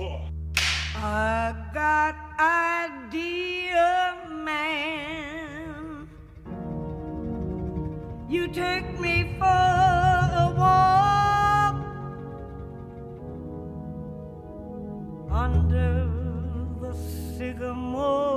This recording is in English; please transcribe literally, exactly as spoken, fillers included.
for? I got idea, man. You take me for a walk under the sycamore.